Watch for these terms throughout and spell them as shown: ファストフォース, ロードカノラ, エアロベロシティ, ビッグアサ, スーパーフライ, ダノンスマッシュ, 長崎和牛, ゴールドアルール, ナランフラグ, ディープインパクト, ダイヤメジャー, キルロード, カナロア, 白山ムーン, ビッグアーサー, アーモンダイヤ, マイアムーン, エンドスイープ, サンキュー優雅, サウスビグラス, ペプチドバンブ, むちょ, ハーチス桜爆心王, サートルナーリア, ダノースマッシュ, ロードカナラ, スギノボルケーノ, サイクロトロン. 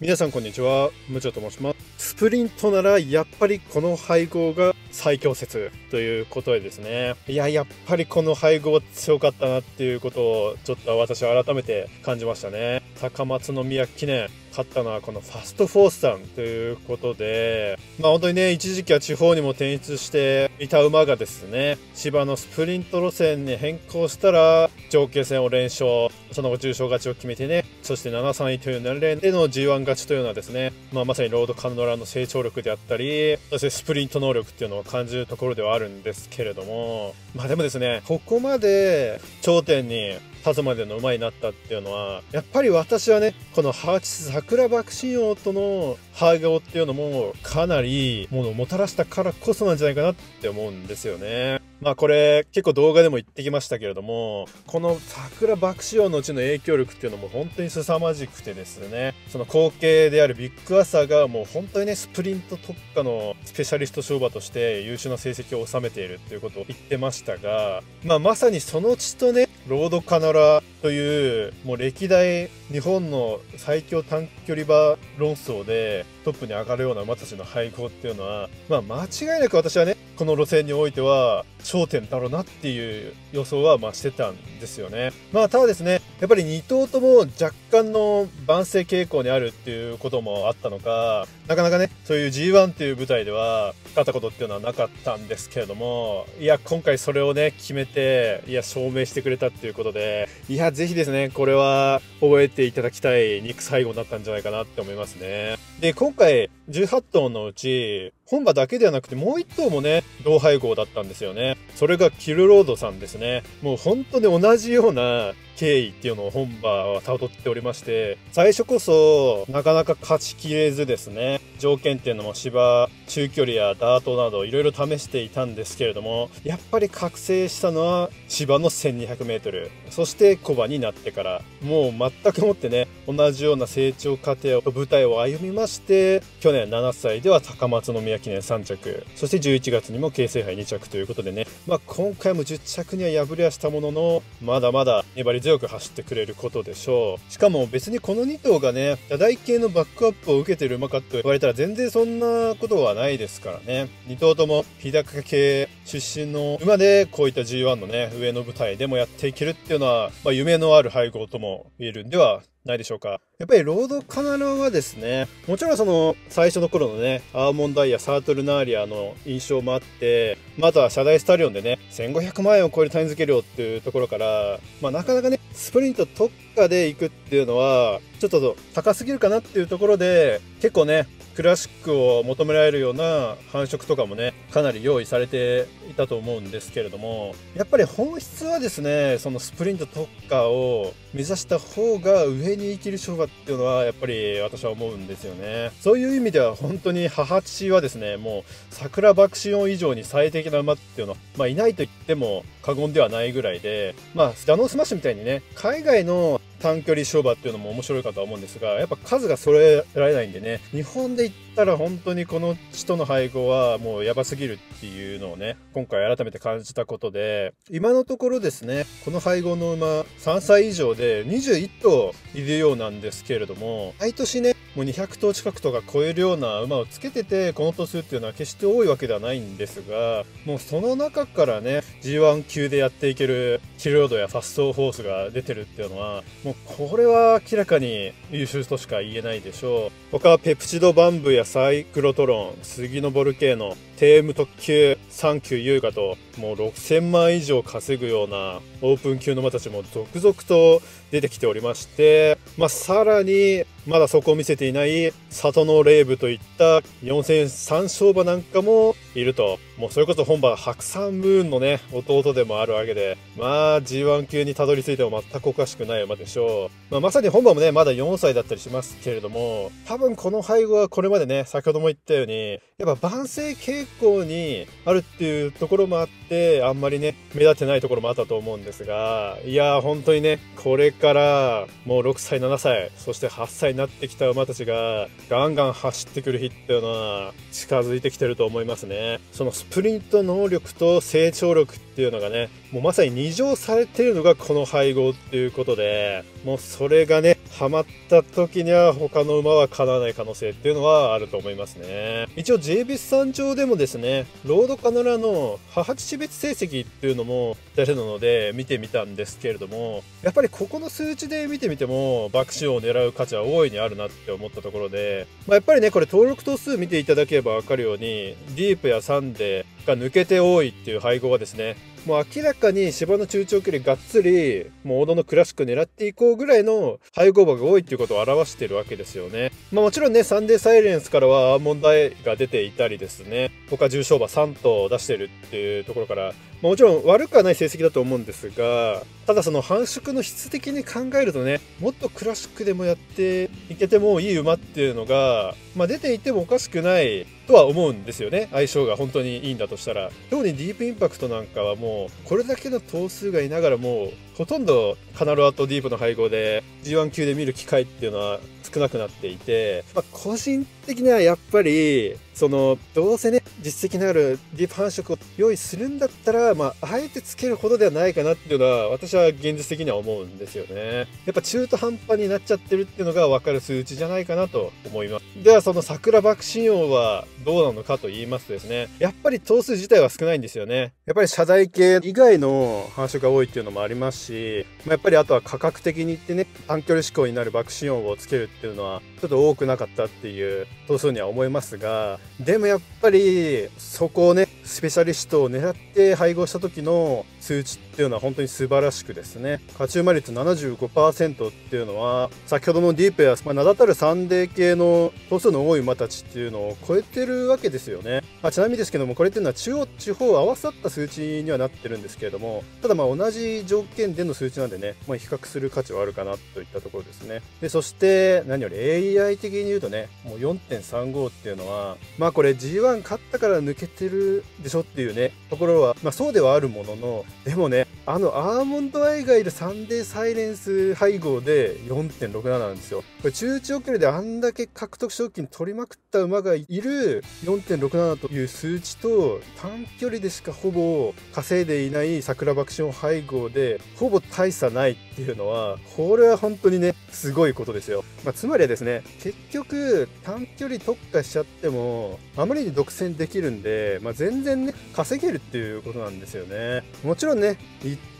皆さんこんにちは、むちょと申します。スプリントならやっぱりこの配合が最強説ということでですね、いややっぱりこの配合は強かったなっていうことをちょっと私は改めて感じましたね。高松宮記念勝ったのはこのファストフォースさんということで、まあ本当にね、一時期は地方にも転出していた馬がですね、芝のスプリント路線に変更したら上級戦を連勝、その後重賞勝ちを決めてね、そして7-3位という7連での G1 勝ちというのはですね、まあ、まさにロードカノラの成長力であったり、そしてスプリント能力っていうのを感じるところではあるんですけれども、まあでもですね、ここまで頂点に立つまでの馬になったっていうのは、やっぱり私はね、このハーチス桜爆心王との配合っていうのもかなりものをもたらしたからこそなんじゃないかなって思うんですよね。まあこれ結構動画でも言ってきましたけれども、この桜爆心王のうちの影響力っていうのも本当に凄まじくてですね、その後継であるビッグアサがもう本当にね、スプリント特化のスペシャリスト賞馬として優秀な成績を収めているっていうことを言ってましたが、まあまさにその血とね、ロードカナラというもう歴代日本の最強短距離馬論争でトップに上がるような馬たちの配合っていうのは、まあ間違いなく私はね、この路線においては頂点だろうなっていう予想はまあしてたんですよね。まあただですね、やっぱり2頭とも若干の万世傾向にあるっていうこともあったのか、なかなかね、そういう G1 っていう舞台では勝ったことっていうのはなかったんですけれども、いや今回それをね決めて、いや証明してくれたっていうことで、いやぜひですね、これは覚えていただきたい肉最後になったんじゃないかなって思いますね。で今回18頭のうち本馬だけではなくてもう1頭もね同配合だったんですよね。それがキルロードさんですね。もう本当に同じような経緯っていうのを本馬はたどっておりまして、最初こそなかなか勝ちきれずですね、条件っていうのも芝、中距離やダートなどいろいろ試していたんですけれども、やっぱり覚醒したのは芝の 1200m、 そして小馬になってからもう全くもってね、同じような成長過程と舞台を歩みまして、去年7歳では高松宮記念3着、そして11月にも京成杯2着ということでね、まあ、今回も10着には敗れはしたものの、まだまだ粘り強く走ってくれることでしょう。しかも別にこの2頭がね、打台系のバックアップを受けてる馬かと言われたら全然そんなことはないですからね、2頭とも日高系出身の馬でこういった G1 のね上の舞台でもやっていけるっていうのは、まあ、夢のある配合とも言えるんではないでしょうか。やっぱりロードカナラはですね、もちろんその最初の頃のね、アーモンダイヤ、サートルナーリアの印象もあって、まあ、あとは社大スタリオンでね、1500万円を超える単位付け量っていうところから、まあ、なかなかね、スプリント特化で行くっていうのは、ちょっと高すぎるかなっていうところで、結構ね、クラシックを求められるような繁殖とかもね、かなり用意されていたと思うんですけれども、やっぱり本質はですね、そのスプリント特化を目指した方が上に生きる勝負っていうのはやっぱり私は思うんですよね。そういう意味では本当に母父はですね、もう桜爆心王以上に最適な馬っていうのは、まあ、いないと言っても過言ではないぐらいで、まあダノンスマッシュみたいにね、海外の短距離勝負っていうのも面白いかとは思うんですが、やっぱ数が揃えられないんでね、日本で言ったら本当にこの血との配合はもうやばすぎるっていうのをね、今回改めて感じたことで、今のところですね、この配合の馬3歳以上で21頭いるようなんですけれども、毎年ねもう200頭近くとか超えるような馬をつけてて、この頭数っていうのは決して多いわけではないんですが、もうその中からね G1 級でやっていけるキルロードやファストフォースが出てるっていうのは、もうこれは明らかに優秀としか言えないでしょう。他はペプチドバンブやサイクロトロン、スギノボルケーノ、テーム特急、サンキュー優雅と、もう6000万以上稼ぐようなオープン級の馬たちも続々と出てきておりまして、まあ、さらにまだそこを見せていない里のレーブといった4戦3勝馬なんかもいると、もうそれこそ本場白山ムーンのね弟でもあるわけで、まあ G1 級にたどり着いても全くおかしくない馬でしょう。まあ、まさに本場もねまだ4歳だったりしますけれども、多分この配合はこれまでね、先ほども言ったようにやっぱ万世傾向にあるっていうところもあって、あんまりね目立ってないところもあったと思うんですが、いやー本当にね、これからもう6歳7歳そして8歳になってきた馬たちがガンガン走ってくる日っていうのは近づいてきてると思いますね。そのスプリント能力と成長力っていうのがね、もうまさに2乗されているのがこの配合っていうことで、もうそれがねはまった時には他の馬はかなわない可能性っていうのはあると思いますね。一応 JBIS さん上でもですね、ロードカナラの母父別成績っていうのも出るので見てみたんですけれども、やっぱりここの数値で見てみてもバクシオンを狙う価値は大いにあるなって思ったところで、やっぱりねこれ登録頭数見ていただければ分かるようにディープやサンデーが抜けて多いっていう配合はですね、もう明らかに芝の中長距離がっつりもう王道のクラシック狙っていこうぐらいの配合馬が多いっていうことを表してるわけですよね。もちろんねサンデーサイレンスからはアーモンドアイが出ていたりですね、他重賞馬3頭を出してるっていうところから、もちろん悪くはない成績だと思うんですが、ただその繁殖の質的に考えるとね、もっとクラシックでもやっていけてもいい馬っていうのが、出ていてもおかしくないとは思うんですよね。相性が本当にいいんだとしたら、特にディープインパクトなんかはもうこれだけの頭数がいながらもうほとんどカナロアとディープの配合で G1 級で見る機会っていうのは少なくなっていて、個人的にはやっぱりそのどうせね実績のあるディープ繁殖を用意するんだったら、あえてつけるほどではないかなっていうのは私は現実的には思うんですよね。やっぱ中途半端になっちゃってるっていうのが分かる数値じゃないかなと思います。ではその桜爆心王はどうなのかと言いますとですね、やっぱり頭数自体は少ないんですよね。やっぱり謝罪系以外の繁殖が多いっていうのもありますし、やっぱりあとは価格的に言ってね短距離志向になる爆心王をつけるっていうのはちょっと多くなかったっていう頭数には思いますが、でもやっぱりそこをねスペシャリストを狙って配合した時の数値っていうのは本当に素晴らしくですね、勝ち馬率 75% っていうのは先ほどのディープや、名だたるサンデー系の頭数の多い馬たちっていうのを超えてるわけですよね。ちなみにですけども、これっていうのは中央地方を合わさった数値にはなってるんですけれども、ただ同じ条件での数値なんでね、比較する価値はあるかなといったところですね。でそして何より AI 的に言うとね、もう 4.35 っていうのはこれ G1 勝ったから抜けてるでしょっていうねところは、そうではあるものの、でもねアーモンドアイがいるサンデーサイレンス配合で 4.67 なんですよ。これ中長距離であんだけ獲得賞金取りまくった馬がいる 4.67 という数値と、短距離でしかほぼ稼いでいない桜爆心王配合でほぼ大差ないっていうのは、これは本当にねすごいことですよ。つまりはですね、結局短距離特化しちゃってもあまりに独占できるんで、全然ね稼げるっていうことなんですよね。もちろんね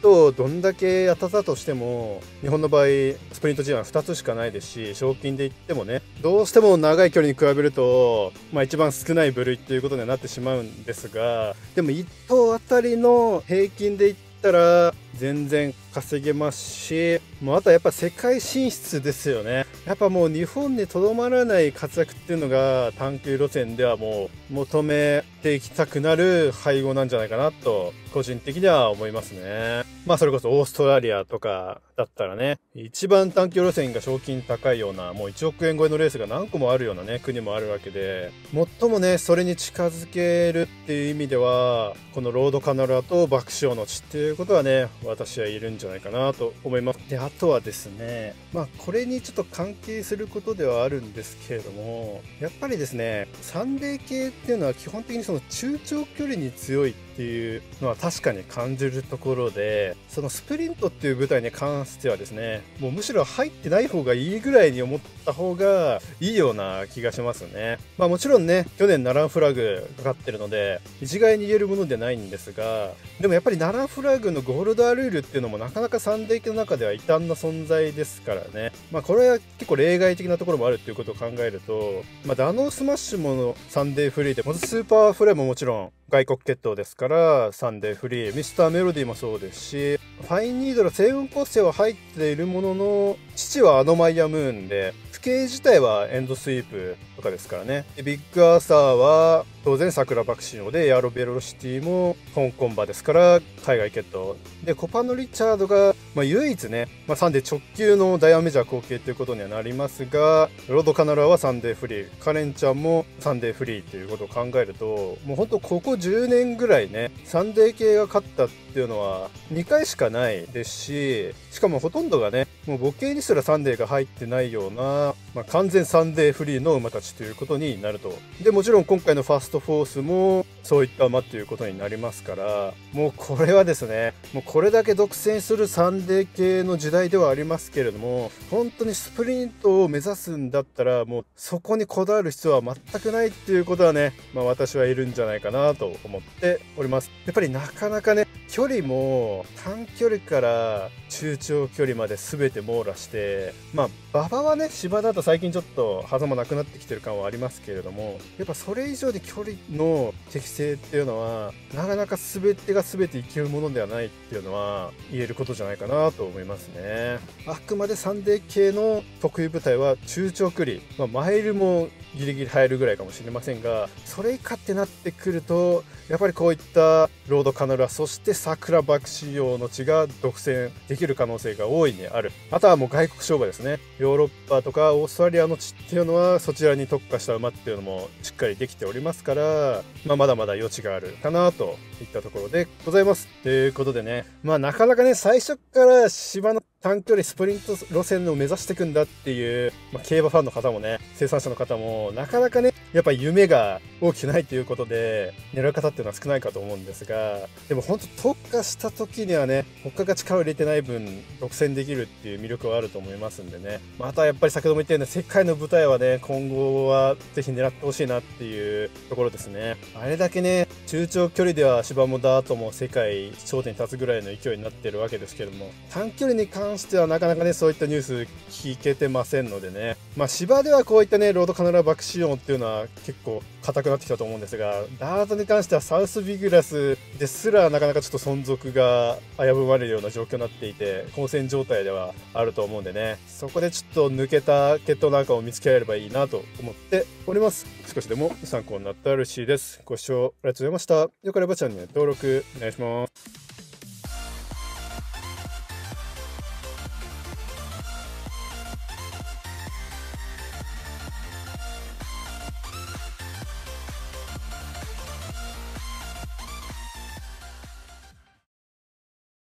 どんだけ当たったとしても、日本の場合スプリント G1 は2つしかないですし、賞金で言ってもねどうしても長い距離に比べると、一番少ない部類っていうことにはなってしまうんですが、でも1頭あたりの平均で言ったら全然稼げますし、あとはやっぱ世界進出ですよね。やっぱもう日本にとどまらない活躍っていうのが短距離路線ではもう求めていきたくなる配合なんじゃないかなと個人的には思いますね。それこそオーストラリアとかだったらね、一番短距離路線が賞金高いような、もう1億円超えのレースが何個もあるようなね国もあるわけで、最もねそれに近づけるっていう意味ではこのロードカナルアと爆笑の地っていうことはね私はいるんじゃないかなと思います。であとはですね、これにちょっと関係することではあるんですけれども、やっぱりですねサンデー系っていうのは基本的にその中長距離に強いっていうのは確かに感じるところで、そのスプリントっていう舞台に関してはですね、もうむしろ入ってない方がいいぐらいに思った方がいいような気がしますね。もちろんね去年ナランフラグかかってるので一概に言えるものではないんですが、でもやっぱりナランフラグのゴールドアルールっていうのもなかなかサンデー系の中では異端な存在ですからね、これは結構例外的なところもあるっていうことを考えると、ダノースマッシュもサンデーフリーで、スーパーフライももちろん外国血統ですからサンデーフリー、ミスターメロディーもそうですし、ファインニードルは星雲構成は入っているものの、父はマイアムーンで父系自体はエンドスイープとかですからね。ビッグアーサーは当然桜爆心王で、エアロベロシティも香港馬ですから海外血統で、コパのリチャードが、唯一ね、サンデー直球のダイヤメジャー後継ということにはなりますが、ロードカナラはサンデーフリー、カレンちゃんもサンデーフリーということを考えると、もう本当ここ10年ぐらいねサンデー系が勝ったっていうのは2回しかないですし、しかもほとんどがねもう母系にすらサンデーが入ってないような、完全サンデーフリーの馬たちということになると。でもちろん今回のファーストフォースもそういった馬っていうことになりますから、もうこれはですね、もうこれだけ独占するサンデー系の時代ではありますけれども、本当にスプリントを目指すんだったらもうそこにこだわる必要は全くないっていうことはね、まあ、私はいるんじゃないかなと思っております。やっぱりなかなかね、距離も短距離から中長距離まで全て網羅して、まあ馬場はね、芝だと最近ちょっと狭間なくなってきてる感はありますけれども、やっぱそれ以上に距離の適性っていうのはなかなか全てが全ていけるものではないっていうのは言えることじゃないかなと思いますね。あくまでサンデー系の得意舞台は中長距離、まあ、マイルもギリギリ入るぐらいかもしれませんが、それ以下ってなってくるとやっぱりこういったロードカナルア、そして桜爆仕様の地が独占できる可能性が大いにある。あとはもう外国勝負ですね。ヨーロッパとかオーストラリアの地っていうのはそちらに特化した馬っていうのもしっかりできておりますから、まあ、まだまだ余地があるかなといったところでございます。ということでね、まあなかなかね、最初から芝の短距離スプリント路線を目指していくんだっていう、まあ、競馬ファンの方もね、生産者の方もなかなかね、やっぱ夢が大きくないということで狙い方っていうのは少ないかと思うんですが、でも本当特化した時にはね、他が力を入れてない分独占できるっていう魅力はあると思いますんでね、またやっぱり先ほども言ったような世界の舞台はね、今後はぜひ狙ってほしいなっていうところですね。あれだけね、中長距離では芝もダートも世界頂点に立つぐらいの勢いになってるわけですけども、短距離に関してはなかなかね、そういったニュース聞けてませんのでね、まあ芝ではこういったね、ロードカナル爆仕様っていうのは結構硬くなってきたと思うんですが、ダートに関してはサウスビグラスですらなかなかちょっと存続が危ぶまれるような状況になっていて、混戦状態ではあると思うんでね、そこでちょっと抜けた血統なんかを見つけられればいいなと思っております。少しでも参考になったら嬉しいです。ご視聴ありがとうございました。よければチャンネル登録お願いします。